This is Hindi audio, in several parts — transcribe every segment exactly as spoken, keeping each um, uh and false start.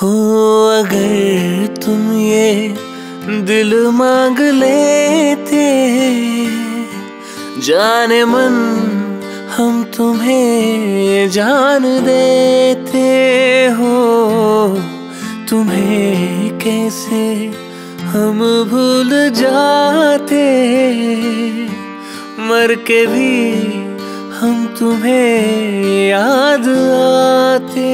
हो अगर तुम ये दिल मांग लेते, जाने मन हम तुम्हें जान देते। हो तुम्हें कैसे हम भूल जाते, मर के भी हम तुम्हें याद आते।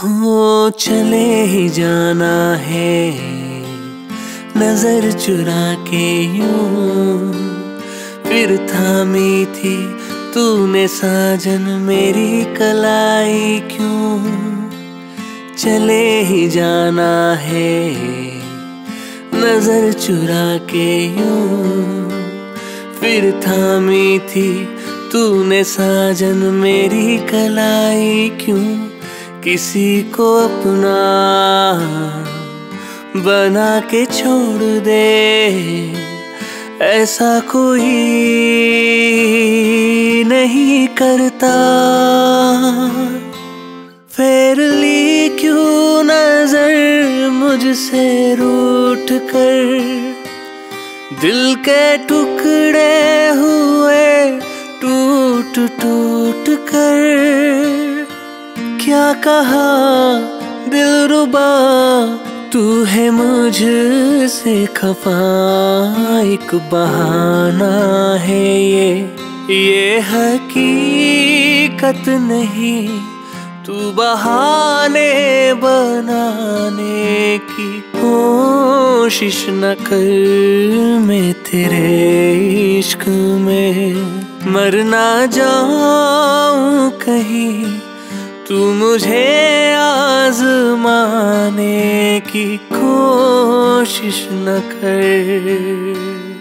हो चले ही जाना है नजर चुरा के यूं, फिर थामी थी तूने साजन मेरी कलाई क्यों। चले ही जाना है नजर चुरा के यूं, फिर थामी थी तूने साजन मेरी कलाई क्यों। किसी को अपना बना के छोड़ दे, ऐसा कोई नहीं करता। फेर ली क्यों नजर मुझसे रूठ कर, दिल के टुकड़े हुए टूट टूट कर। क्या कहा दिलरुबा तू है मुझसे खफा, एक बहाना है ये ये हकीकत नहीं तू बहाने बनाने की कोशिश न कर। मैं तेरे इश्क में मर ना जाऊं कहीं, तू मुझे आजमाने की कोशिश न कर।